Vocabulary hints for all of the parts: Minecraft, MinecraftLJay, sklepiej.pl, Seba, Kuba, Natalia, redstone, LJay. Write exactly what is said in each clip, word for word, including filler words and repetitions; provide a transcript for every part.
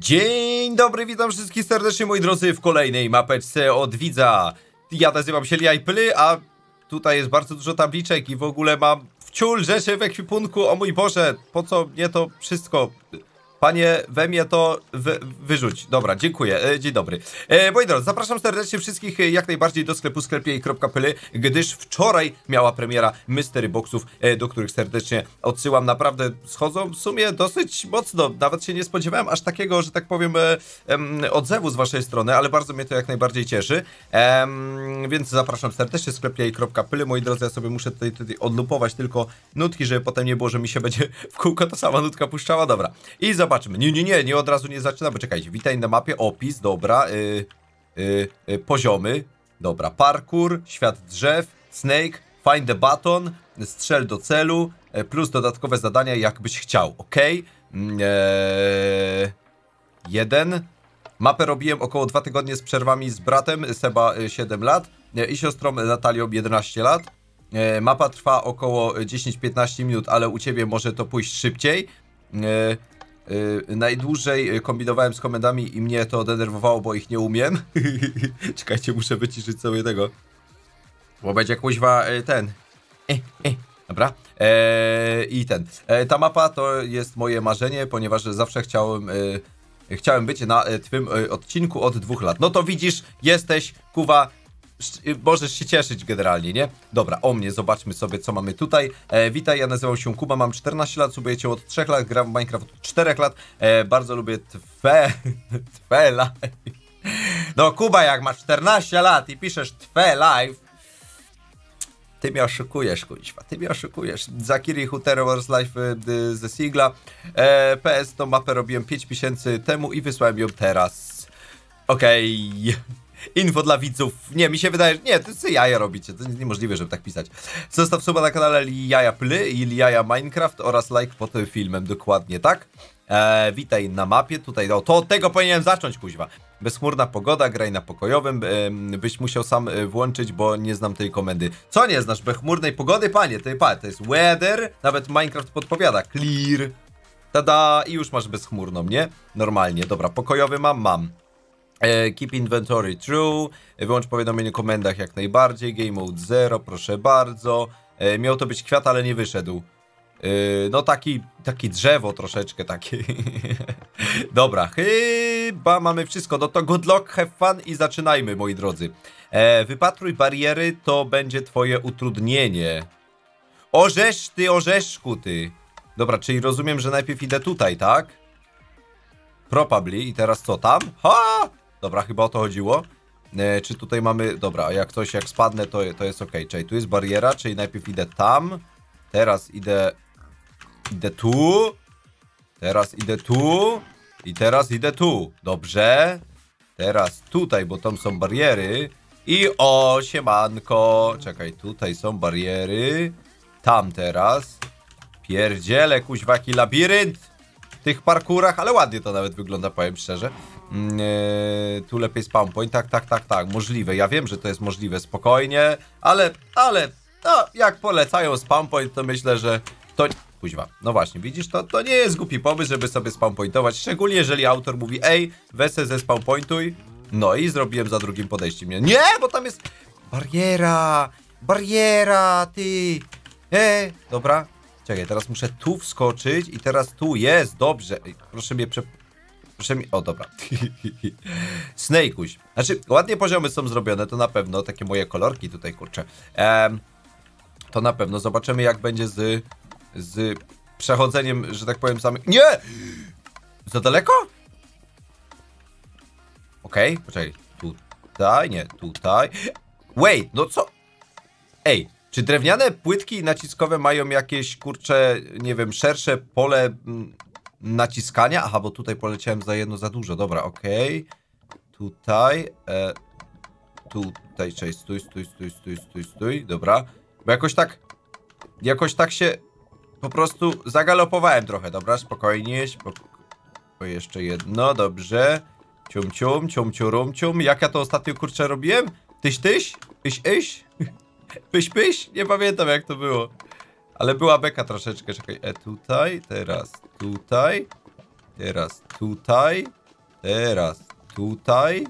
Dzień dobry, witam wszystkich serdecznie, moi drodzy, w kolejnej mapeczce od widza. Ja nazywam się LJay, a tutaj jest bardzo dużo tabliczek i w ogóle mam wciul rzeczy w ekwipunku. O mój Boże, po co mnie to wszystko? Panie, we mnie to wy, wyrzuć. Dobra, dziękuję. E, dzień dobry. E, moi drodzy, zapraszam serdecznie wszystkich jak najbardziej do sklepu sklepiej kropka pl, gdyż wczoraj miała premiera mystery boxów, e, do których serdecznie odsyłam. Naprawdę schodzą w sumie dosyć mocno. Nawet się nie spodziewałem aż takiego, że tak powiem, e, em, odzewu z waszej strony, ale bardzo mnie to jak najbardziej cieszy. E, więc zapraszam serdecznie sklepiej kropka pl. Moi drodzy, ja sobie muszę tutaj, tutaj odlupować tylko nutki, żeby potem nie było, że mi się będzie w kółko ta sama nutka puszczała. Dobra. I za Zobaczmy. Nie, nie, nie, nie od razu nie zaczynamy. Czekajcie, witaj na mapie, opis, dobra, yy, yy, yy, poziomy, dobra, parkour, świat drzew, snake, find the button, strzel do celu, yy, plus dodatkowe zadania, jakbyś chciał, ok? Yy, jeden. Mapę robiłem około dwa tygodnie z przerwami z bratem, Seba yy, siedem lat yy, i siostrą Natalią jedenaście lat. Yy, mapa trwa około dziesięć do piętnastu minut, ale u ciebie może to pójść szybciej. Yy, Yy, najdłużej kombinowałem z komendami i mnie to denerwowało, bo ich nie umiem. Czekajcie, muszę wyciszyć sobie tego, bo będzie kuźwa yy, ten e, e. Dobra, yy, i ten yy, ta mapa to jest moje marzenie, ponieważ zawsze chciałem yy, chciałem być na yy, twym yy, odcinku od dwóch lat. No to widzisz, jesteś, Kuba, możesz się cieszyć generalnie, nie? Dobra, o mnie, zobaczmy sobie, co mamy tutaj. E, witaj, ja nazywam się Kuba, mam czternaście lat, subuję cię od trzech lat, gram w Minecraft od czterech lat. E, bardzo lubię twe... twe live. No Kuba, jak masz czternaście lat i piszesz twe live, ty mnie oszukujesz, kuźwa, ty mnie oszukujesz. Zakiri Huterowers Life y, ze Sigla. E, P S, tą mapę robiłem pięć miesięcy temu i wysłałem ją teraz. Okej. Okay. Info dla widzów. Nie, mi się wydaje, że nie, to jest jaja robicie, to jest niemożliwe, żeby tak pisać. Zostaw suba na kanale LJaya Ply i LJaya Minecraft oraz like pod tym filmem, dokładnie tak. Eee, witaj na mapie, tutaj, no to od tego powinienem zacząć, kuźwa. Bezchmurna pogoda, graj na pokojowym, eee, byś musiał sam e, włączyć, bo nie znam tej komendy. Co nie znasz bezchmurnej pogody, panie? Ty, pa, to jest weather, nawet Minecraft podpowiada, clear. Tada, i już masz bezchmurną, nie? Normalnie, dobra, pokojowy mam, mam. Keep inventory true, wyłącz powiadomienie o komendach jak najbardziej, game mode zero, proszę bardzo. Miał to być kwiat, ale nie wyszedł. No taki, taki drzewo troszeczkę, takie. Dobra, chyba mamy wszystko, no to good luck, have fun i zaczynajmy, moi drodzy. Wypatruj bariery, to będzie twoje utrudnienie. Orzesz ty, orzeszku ty. Dobra, czyli rozumiem, że najpierw idę tutaj, tak? Probably, i teraz co tam? Ha! Dobra, chyba o to chodziło. E, czy tutaj mamy... Dobra, jak coś, jak spadnę, to, to jest ok. Czyli tu jest bariera, czyli najpierw idę tam. Teraz idę... Idę tu. Teraz idę tu. I teraz idę tu. Dobrze. Teraz tutaj, bo tam są bariery. I o, siemanko. Czekaj, tutaj są bariery. Tam teraz. Pierdziele, kuźwaki, labirynt. W tych parkurach, ale ładnie to nawet wygląda, powiem szczerze. Yy, tu lepiej spawn point, tak, tak, tak, tak, możliwe. Ja wiem, że to jest możliwe, spokojnie, ale, ale, no, jak polecają spawn point, to myślę, że to... Kuźwa, no właśnie, widzisz, to, to nie jest głupi pomysł, żeby sobie spawn pointować, szczególnie jeżeli autor mówi, ej, wesel ze spawn pointuj, no i zrobiłem za drugim podejściem. Nie, nie, bo tam jest bariera, bariera, ty, e, dobra. Czekaj, teraz muszę tu wskoczyć i teraz tu jest, dobrze. Proszę mnie prze... Proszę mi... O, dobra. Snake'uś. Znaczy, ładnie poziomy są zrobione, to na pewno. Takie moje kolorki tutaj, kurczę. Ehm, to na pewno. Zobaczymy, jak będzie z... Z przechodzeniem, że tak powiem, samych... Nie! Za daleko? Okej, okay, poczekaj. Tutaj, nie, tutaj. Wait, no co? Ej. Czy drewniane płytki naciskowe mają jakieś, kurcze, nie wiem, szersze pole m, naciskania? Aha, bo tutaj poleciałem za jedno za dużo. Dobra, okej. Okay. Tutaj. E, tutaj, cześć, stój, stój, stój, stój, stój, stój. Dobra. Bo jakoś tak, jakoś tak się po prostu zagalopowałem trochę. Dobra, spokojnie. Spoko, jeszcze jedno, dobrze. Cium, cium, cium, cium, cium. Jak ja to ostatnio, kurcze, robiłem? Tyś, tyś? Tyś, iś? Pyś, pyś? Nie pamiętam, jak to było. Ale była beka troszeczkę. Czekaj, e, tutaj, teraz tutaj. Teraz tutaj. Teraz tutaj.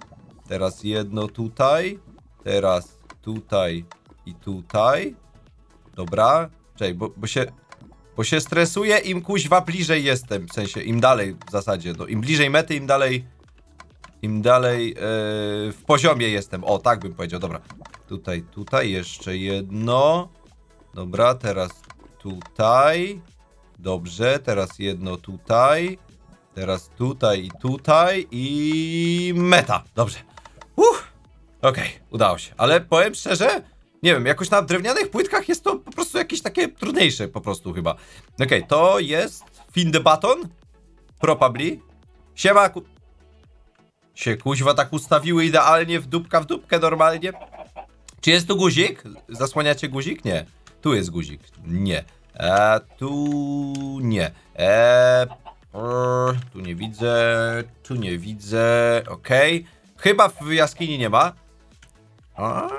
Teraz jedno tutaj. Teraz tutaj i tutaj. Dobra. Czekaj, bo, bo się... Bo się stresuję, im kuźwa bliżej jestem. W sensie, im dalej w zasadzie. No, im bliżej mety, im dalej... Im dalej yy, w poziomie jestem. O, tak bym powiedział. Dobra. Tutaj, tutaj. Jeszcze jedno. Dobra, teraz tutaj. Dobrze, teraz jedno tutaj. Teraz tutaj i tutaj. I meta. Dobrze. Uff. Okej, okay, udało się. Ale powiem szczerze... Nie wiem, jakoś na drewnianych płytkach jest to po prostu jakieś takie trudniejsze po prostu chyba. Okej, okay, to jest Find the Button. Probably. Siema ku... Się kuźwa tak ustawiły idealnie w dupka w dupkę normalnie. Czy jest tu guzik? Zasłaniacie guzik? Nie. Tu jest guzik. Nie. Eee, tu... nie. Eee, prr, tu nie widzę. Tu nie widzę. Okej. Okay. Chyba w jaskini nie ma. Eee.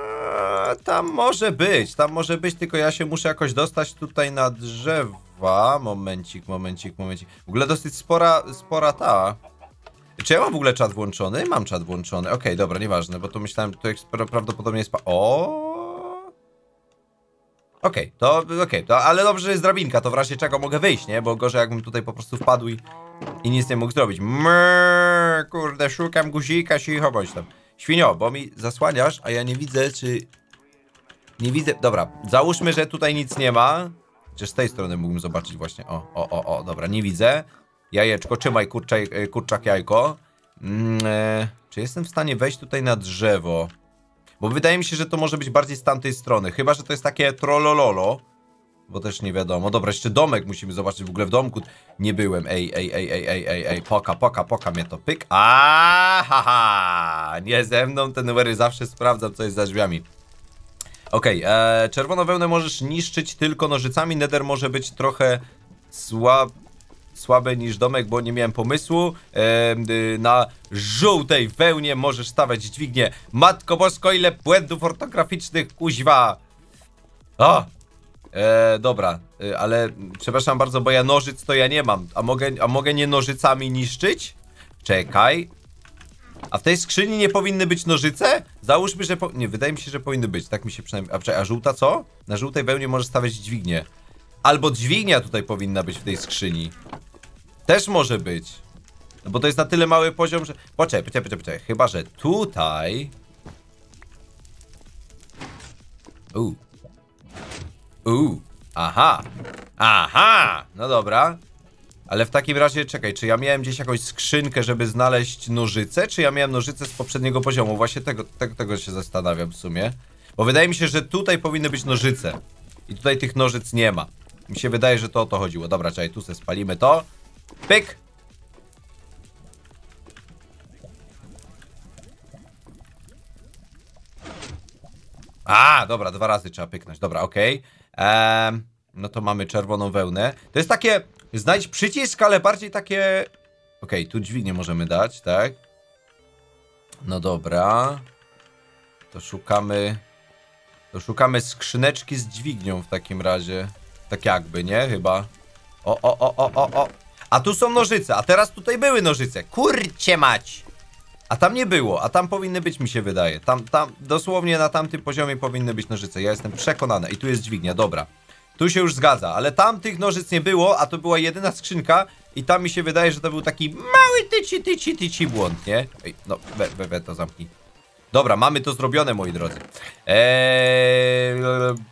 Tam może być, tam może być, tylko ja się muszę jakoś dostać tutaj na drzewa. Momencik, momencik, momencik. W ogóle dosyć spora, spora ta. Czy ja mam w ogóle czat włączony? Mam czat włączony. Okej, okay, dobra, nieważne, bo to myślałem, że to prawdopodobnie jest... O. Okej, okay, to okej, okay, to, ale dobrze, że jest drabinka, to w razie czego mogę wyjść, nie? Bo gorzej jakbym tutaj po prostu wpadł i, i nic nie mógł zrobić. Mrrr, kurde, szukam guzika, cicho bądź tam. Świnio, bo mi zasłaniasz, a ja nie widzę, czy... Nie widzę... Dobra, załóżmy, że tutaj nic nie ma. Chociaż z tej strony mógłbym zobaczyć właśnie. O, o, o, o, dobra, nie widzę. Jajeczko, trzymaj kurczak, kurczak jajko. Mm, e, czy jestem w stanie wejść tutaj na drzewo? Bo wydaje mi się, że to może być bardziej z tamtej strony. Chyba, że to jest takie trolololo. Bo też nie wiadomo. Dobra, jeszcze domek musimy zobaczyć. W ogóle w domku nie byłem. Ej, ej, ej, ej, ej, ej, ej. Poka, poka, poka mnie to pyk. Aaaa, ha, ha. Nie ze mną te numery, zawsze sprawdzam, co jest za drzwiami. Okej, okay, czerwoną wełnę możesz niszczyć tylko nożycami. Nether może być trochę słab, słabe niż domek, bo nie miałem pomysłu. E, na żółtej wełnie możesz stawiać dźwignię. Matko bosko, ile błędów ortograficznych, kuźwa. O! E, dobra, e, ale przepraszam bardzo, bo ja nożyc to ja nie mam. A mogę, a mogę nie nożycami niszczyć? Czekaj. A w tej skrzyni nie powinny być nożyce? Załóżmy, że... Po... Nie, wydaje mi się, że powinny być. Tak mi się przynajmniej... A, a żółta co? Na żółtej wełnie może stawiać dźwignię. Albo dźwignia tutaj powinna być w tej skrzyni. Też może być. No bo to jest na tyle mały poziom, że... Poczekaj, poczekaj, poczekaj, poczekaj. Chyba, że tutaj... Uuu. Uuu. Aha. Aha. No dobra. Ale w takim razie, czekaj, czy ja miałem gdzieś jakąś skrzynkę, żeby znaleźć nożyce? Czy ja miałem nożyce z poprzedniego poziomu? Właśnie tego, tego, tego się zastanawiam w sumie. Bo wydaje mi się, że tutaj powinny być nożyce. I tutaj tych nożyc nie ma. Mi się wydaje, że to o to chodziło. Dobra, czekaj, tu se spalimy to. Pyk! A, dobra, dwa razy trzeba pyknąć. Dobra, okej. Okay. Ehm, no to mamy czerwoną wełnę. To jest takie... Znajdź przycisk, ale bardziej takie... Okej, okay, tu dźwignię możemy dać, tak? No dobra. To szukamy... To szukamy skrzyneczki z dźwignią w takim razie. Tak jakby, nie? Chyba. O, o, o, o, o, o. A tu są nożyce, a teraz tutaj były nożyce. Kurcie mać! A tam nie było, a tam powinny być, mi się wydaje. Tam, tam, dosłownie na tamtym poziomie powinny być nożyce. Ja jestem przekonany. I tu jest dźwignia, dobra. Tu się już zgadza, ale tam tych nożyc nie było, a to była jedyna skrzynka i tam mi się wydaje, że to był taki mały tyci, tyci, tyci błąd, nie? Ej, no, we, we, we to zamknij. Dobra, mamy to zrobione, moi drodzy. Eee,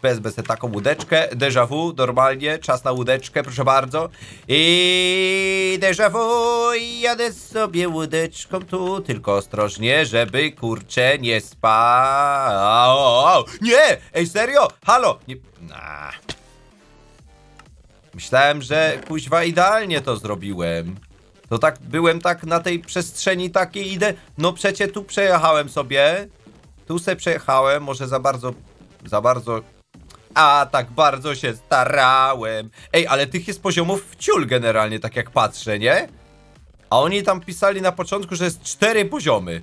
bez, bez, taką łódeczkę, déjà vu, normalnie, czas na łódeczkę, proszę bardzo. I déjà vu, jadę sobie łódeczką tu, tylko ostrożnie, żeby, kurczę, nie spał. Nie! Ej, serio? Halo! Nie... Nah. Myślałem, że kuźwa idealnie to zrobiłem. To tak, byłem tak na tej przestrzeni takiej idę. No przecie tu przejechałem sobie. Tu se przejechałem, może za bardzo, za bardzo. A tak bardzo się starałem. Ej, ale tych jest poziomów w ciul generalnie, tak jak patrzę, nie? A oni tam pisali na początku, że jest cztery poziomy.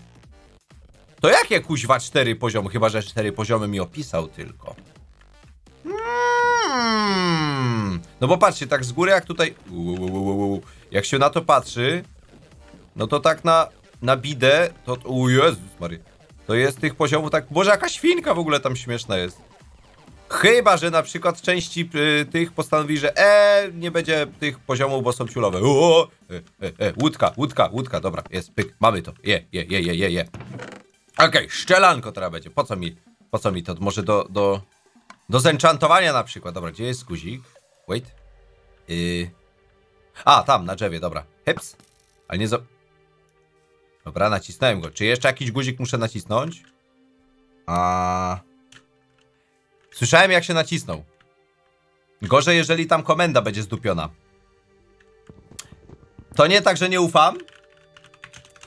To jakie kuźwa cztery poziomy? Chyba, że cztery poziomy mi opisał tylko. Hmm. No bo patrzcie, tak z góry jak tutaj... Uuu, jak się na to patrzy, no to tak na na bidę, to... O Jezus Maria. To jest tych poziomów tak... Boże, jaka świnka w ogóle tam śmieszna jest. Chyba że na przykład części y, tych postanowi, że e, nie będzie tych poziomów, bo są ciulowe. O, e, e, e, łódka, łódka, łódka, dobra, jest, pyk, mamy to. Je, je, je, je, je, je. Okej, okay, szczelanko teraz będzie. Po co mi, po co mi to? Może do, do, do zenchantowania na przykład. Dobra, gdzie jest guzik? Wait. Y... A, tam, na drzewie, dobra. Heps. Ale nie za... Dobra, nacisnąłem go. Czy jeszcze jakiś guzik muszę nacisnąć? A... Słyszałem, jak się nacisnął. Gorzej, jeżeli tam komenda będzie zdupiona. To nie tak, że nie ufam.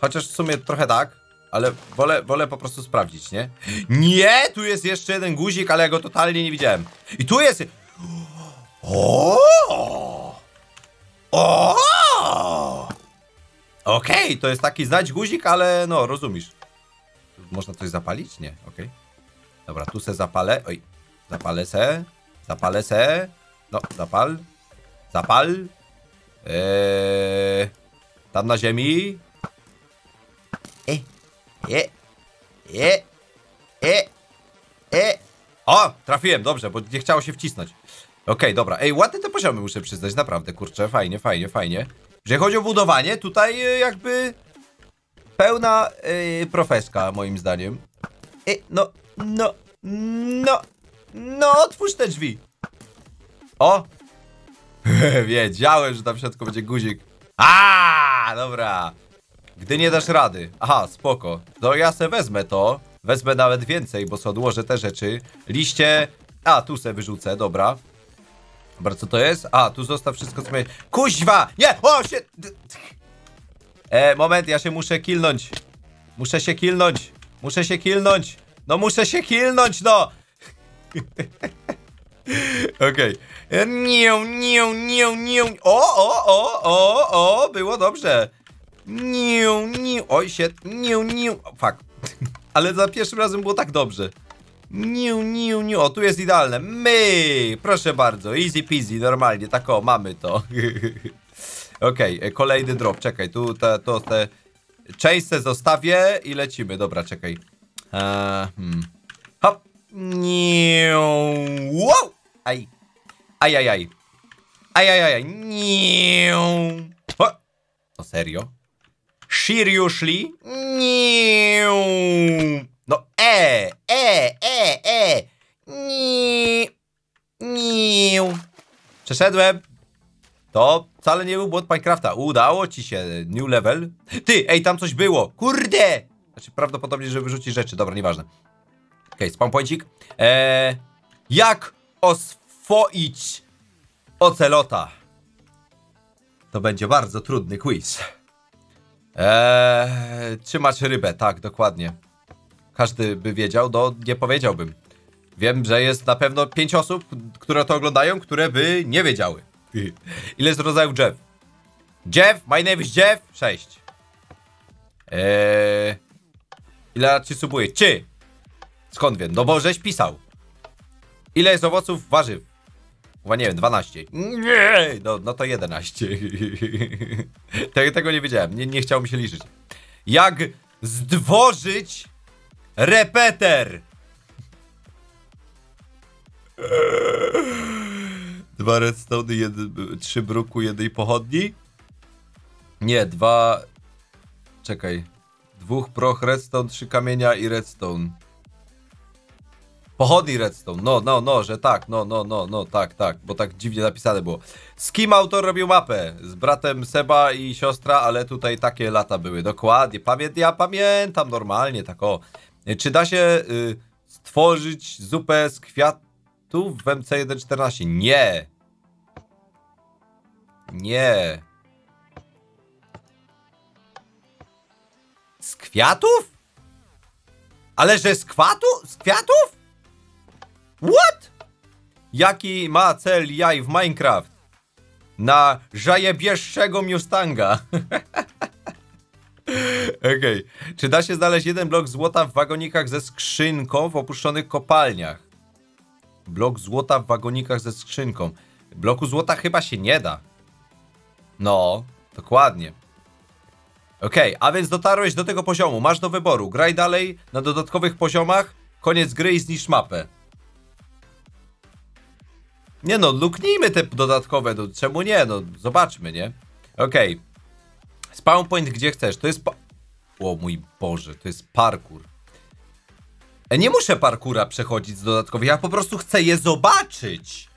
Chociaż w sumie trochę tak. Ale wolę, wolę po prostu sprawdzić, nie? Nie! Tu jest jeszcze jeden guzik, ale ja go totalnie nie widziałem. I tu jest... O! O! Okej, okay, to jest taki znać guzik, ale no, rozumiesz. Można coś zapalić? Nie, okej. Okay. Dobra, tu se zapalę. Oj. Zapalę se, zapalę se, no, zapal, zapal, eee, tam na ziemi, e, e, e, e, e, o, trafiłem, dobrze, bo nie chciało się wcisnąć, okej, okay, dobra, ej, ładne te poziomy muszę przyznać, naprawdę, kurczę, fajnie, fajnie, fajnie, jeżeli chodzi o budowanie, tutaj jakby pełna yy, profeska, moim zdaniem, e, no, no, no, no, otwórz te drzwi. O! Wiedziałem, że tam w środku będzie guzik. A, dobra. Gdy nie dasz rady. Aha, spoko. To ja se wezmę to. Wezmę nawet więcej, bo sobie odłożę te rzeczy. Liście... A, tu se wyrzucę, dobra. Dobra, co to jest? A, tu zostaw wszystko, co mnie... Kuźwa! Nie! O, się... E, moment, ja się muszę kilnąć. Muszę się kilnąć. Muszę się kilnąć. No, muszę się kilnąć, no! Okej. Okay. Nie, nie, nie, nie. O, o, o, o, o, było dobrze. Nie, nie. Oj, się. Nie, nie. Fuck. Ale za pierwszym razem było tak dobrze. Nie, nie, nie. O, tu jest idealne. My. Proszę bardzo. Easy peasy. Normalnie. Tak, o, mamy to. Okej. Okay. Kolejny drop. Czekaj. Tu te, to te. Częste zostawię i lecimy. Dobra, czekaj. Eee, hmm. Hop. Nie, wow! Aj, aj, aj, aj, aj, aj, aj, aj. Nie, o, no serio? Seriously? Nie, no e, e, e, e, nie, nie. Przeszedłem. To wcale nie był błąd Minecrafta. Udało ci się, new level. Ty, ej, tam coś było. Kurde! Znaczy prawdopodobnie, że wyrzuci rzeczy. Dobra, nieważne. Okej, okay, spawn pointik. Eee, jak oswoić ocelota? To będzie bardzo trudny quiz. Eee, trzymać rybę, tak, dokładnie. Każdy by wiedział, no nie powiedziałbym. Wiem, że jest na pewno pięć osób, które to oglądają, które by nie wiedziały. Ile jest rodzajów drzew? Drzew, my name is Jeff, sześć. Eee, ile lat ci subuje? Czy? Skąd wiem? No bo żeś pisał. Ile jest owoców, warzyw? Chyba nie wiem, dwanaście. Nie, no, no to jedenaście. Tego nie wiedziałem, nie, nie chciało mi się liczyć. Jak zdworzyć repeter? Dwa redstone, trzy bruku, jednej pochodni? Nie, dwa... Czekaj. Dwóch proch redstone, trzy kamienia i redstone. Pochodni redstone, no, no, no, że tak, no, no, no, no, tak, tak, bo tak dziwnie napisane było. Z kim autor robił mapę? Z bratem Seba i siostra, ale tutaj takie lata były, dokładnie. Pamię ja pamiętam normalnie, tak o. Czy da się y, stworzyć zupę z kwiatów w M C jeden czternaście? Nie. Nie. Z kwiatów? Ale że z kwatu? Z kwiatów? What? Jaki ma cel jaj w Minecraft? Na żajebieszczego Mustanga. Okej. Okay. Czy da się znaleźć jeden blok złota w wagonikach ze skrzynką w opuszczonych kopalniach? Blok złota w wagonikach ze skrzynką. Bloku złota chyba się nie da. No, dokładnie. Okej, okay, a więc dotarłeś do tego poziomu, masz do wyboru. Graj dalej na dodatkowych poziomach, koniec gry i zniszcz mapę. Nie no, luknijmy te dodatkowe, no, czemu nie, no zobaczmy, nie? Okej, okay. Spawn point gdzie chcesz, to jest... O mój Boże, to jest parkour. Nie muszę parkoura przechodzić z dodatkowych, ja po prostu chcę je zobaczyć.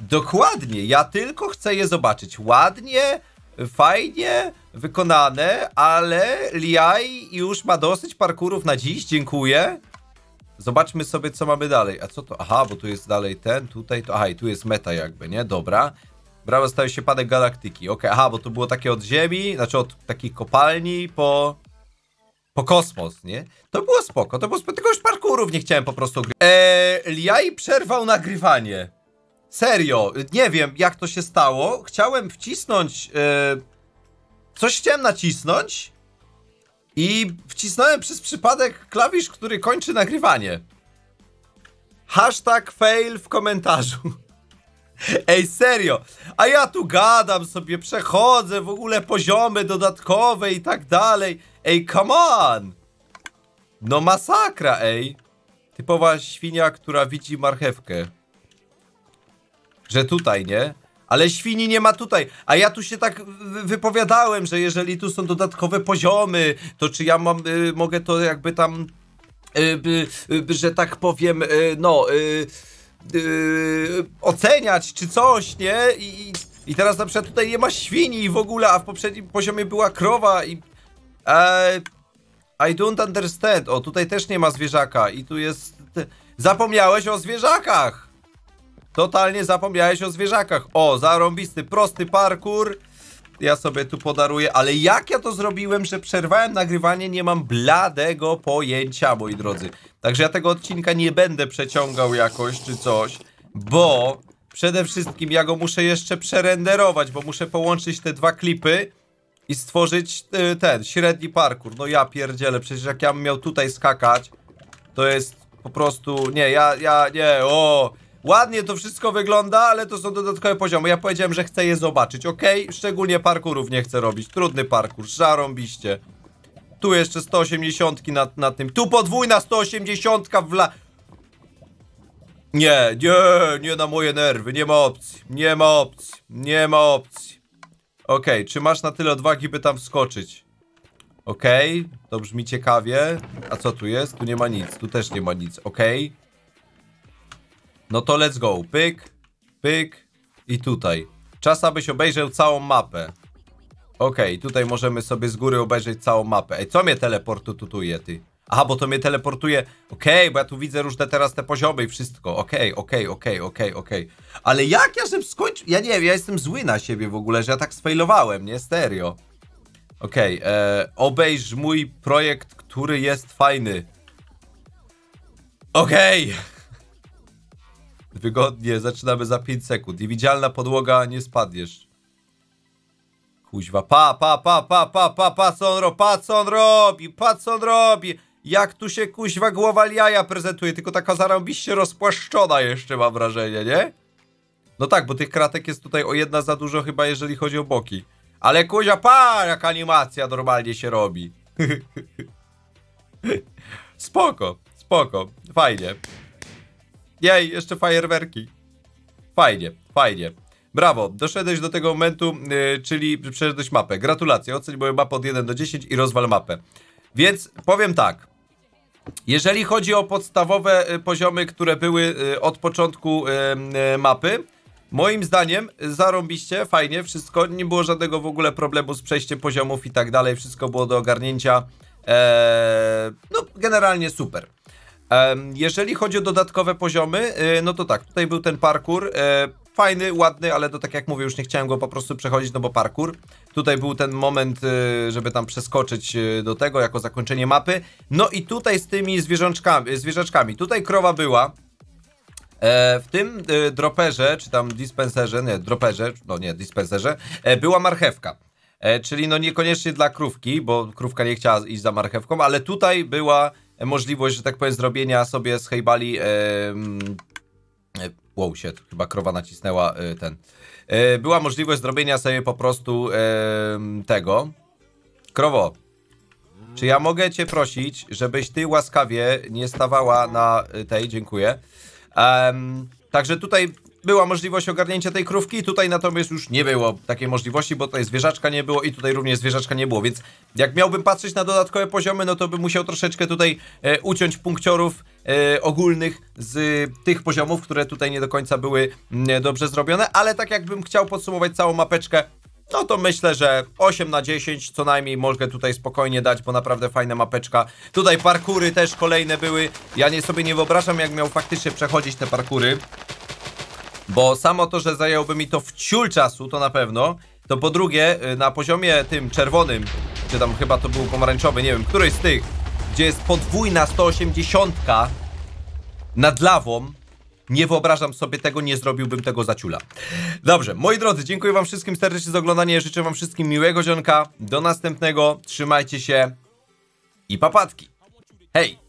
Dokładnie, ja tylko chcę je zobaczyć. Ładnie, fajnie wykonane, ale LJay już ma dosyć parkourów na dziś, dziękuję. Zobaczmy sobie, co mamy dalej. A co to? Aha, bo tu jest dalej ten, tutaj to. Aha, i tu jest meta jakby, nie? Dobra. Brawo, staje się padek galaktyki. Okej, okay. Aha, bo to było takie od ziemi, znaczy od takich kopalni po... Po kosmos, nie? To było spoko, to było spoko, tylko już parkourów nie chciałem po prostu gry. Eee, LJay przerwał nagrywanie. Serio, nie wiem jak to się stało. Chciałem wcisnąć... Eee, coś chciałem nacisnąć. I wcisnąłem przez przypadek klawisz, który kończy nagrywanie. Hashtag fail w komentarzu. Ej, serio. A ja tu gadam sobie, przechodzę w ogóle poziomy dodatkowe i tak dalej. Ej, come on. No masakra, ej. Typowa świnia, która widzi marchewkę. Że tutaj, nie? Ale świni nie ma tutaj, a ja tu się tak wypowiadałem, że jeżeli tu są dodatkowe poziomy, to czy ja mam, y, mogę to jakby tam, y, y, y, że tak powiem, y, no, y, y, oceniać czy coś, nie? I, I teraz na przykład tutaj nie ma świni w ogóle, a w poprzednim poziomie była krowa i... Uh, I don't understand. O, tutaj też nie ma zwierzaka i tu jest... Zapomniałeś o zwierzakach! Totalnie zapomniałeś o zwierzakach. O, zarąbisty, prosty parkour. Ja sobie tu podaruję. Ale jak ja to zrobiłem, że przerwałem nagrywanie, nie mam bladego pojęcia, moi drodzy. Także ja tego odcinka nie będę przeciągał jakoś czy coś. Bo przede wszystkim ja go muszę jeszcze przerenderować, bo muszę połączyć te dwa klipy i stworzyć y, ten średni parkour. No ja pierdzielę, przecież jak ja bym miał tutaj skakać, to jest po prostu... Nie, ja, ja, nie, o... Ładnie to wszystko wygląda, ale to są dodatkowe poziomy. Ja powiedziałem, że chcę je zobaczyć, ok? Szczególnie parkourów nie chcę robić. Trudny parkour, zarąbiście. Tu jeszcze sto osiemdziesiąt na, na tym. Tu podwójna sto osiemdziesiąt w la... Nie, nie, nie na moje nerwy. Nie ma opcji, nie ma opcji, nie ma opcji. Ok, czy masz na tyle odwagi, by tam wskoczyć? Ok, to brzmi ciekawie. A co tu jest? Tu nie ma nic, tu też nie ma nic, ok? No to let's go, pyk, pyk i tutaj. Czas, abyś obejrzał całą mapę. Okej, okay, tutaj możemy sobie z góry obejrzeć całą mapę. Ej, co mnie teleportuje, ty? Aha, bo to mnie teleportuje. Okej, okay, bo ja tu widzę różne teraz te poziomy i wszystko. Okej, okay, okej, okay, okej, okay, okej, okay, okej. Okay. Ale jak ja żem skończył? Ja nie wiem, ja jestem zły na siebie w ogóle, że ja tak sfailowałem, nie? Serio. Okej, okay, e, obejrz mój projekt, który jest fajny. Okej. Okay. Wygodnie, zaczynamy za pięć sekund. Niewidzialna podłoga, nie spadniesz. Kuźwa, pa, pa, pa, pa, pa, pa, pa, co on robi, pa, co on robi, pa, co on robi. Jak tu się kuźwa głowa LJaya prezentuje, tylko taka zarąbiście rozpłaszczona jeszcze mam wrażenie, nie? No tak, bo tych kratek jest tutaj o jedna za dużo chyba, jeżeli chodzi o boki. Ale kuźwa, pa, jak animacja normalnie się robi. Spoko, spoko, fajnie. Jej, jeszcze fajerwerki. Fajnie, fajnie. Brawo, doszedłeś do tego momentu, yy, czyli przeszedłeś mapę. Gratulacje, oceń moją mapę od jeden do dziesięciu i rozwal mapę. Więc powiem tak. Jeżeli chodzi o podstawowe y, poziomy, które były y, od początku y, y, mapy, moim zdaniem zarąbiście, fajnie, wszystko. Nie było żadnego w ogóle problemu z przejściem poziomów i tak dalej. Wszystko było do ogarnięcia. Eee, no, generalnie super. Jeżeli chodzi o dodatkowe poziomy, no to tak, tutaj był ten parkour, fajny, ładny, ale to tak jak mówię, już nie chciałem go po prostu przechodzić, no bo parkour. Tutaj był ten moment, żeby tam przeskoczyć do tego, jako zakończenie mapy. No i tutaj z tymi zwierzączkami, zwierzaczkami, tutaj krowa była. W tym droperze, czy tam dispenserze, nie, droperze, no nie, dispenserze, była marchewka. Czyli no niekoniecznie dla krówki, bo krówka nie chciała iść za marchewką, ale tutaj była... możliwość, że tak powiem, zrobienia sobie z hejbali... Yy, yy, wow, shit, chyba krowa nacisnęła yy, ten. Yy, była możliwość zrobienia sobie po prostu yy, tego. Krowo, Czy ja mogę cię prosić, żebyś ty łaskawie nie stawała na tej, dziękuję. Um, także tutaj była możliwość ogarnięcia tej krówki, tutaj natomiast już nie było takiej możliwości, bo tutaj zwierzaczka nie było i tutaj również zwierzaczka nie było, więc jak miałbym patrzeć na dodatkowe poziomy, no to bym musiał troszeczkę tutaj e, uciąć punkciorów e, ogólnych z e, tych poziomów, które tutaj nie do końca były e, dobrze zrobione, ale tak jakbym chciał podsumować całą mapeczkę, no to myślę, że osiem na dziesięć co najmniej mogę tutaj spokojnie dać, bo naprawdę fajna mapeczka. Tutaj parkury też kolejne były, ja nie, sobie nie wyobrażam, jak miał faktycznie przechodzić te parkury. Bo samo to, że zajęłoby mi to wciul czasu, to na pewno. To po drugie, na poziomie tym czerwonym, czy tam chyba to był pomarańczowy, nie wiem, któryś z tych, gdzie jest podwójna sto osiemdziesiąt nad lawą, nie wyobrażam sobie tego, nie zrobiłbym tego za ciula. Dobrze, moi drodzy, dziękuję wam wszystkim serdecznie za oglądanie, życzę wam wszystkim miłego dzionka, do następnego, trzymajcie się i papatki. Hej!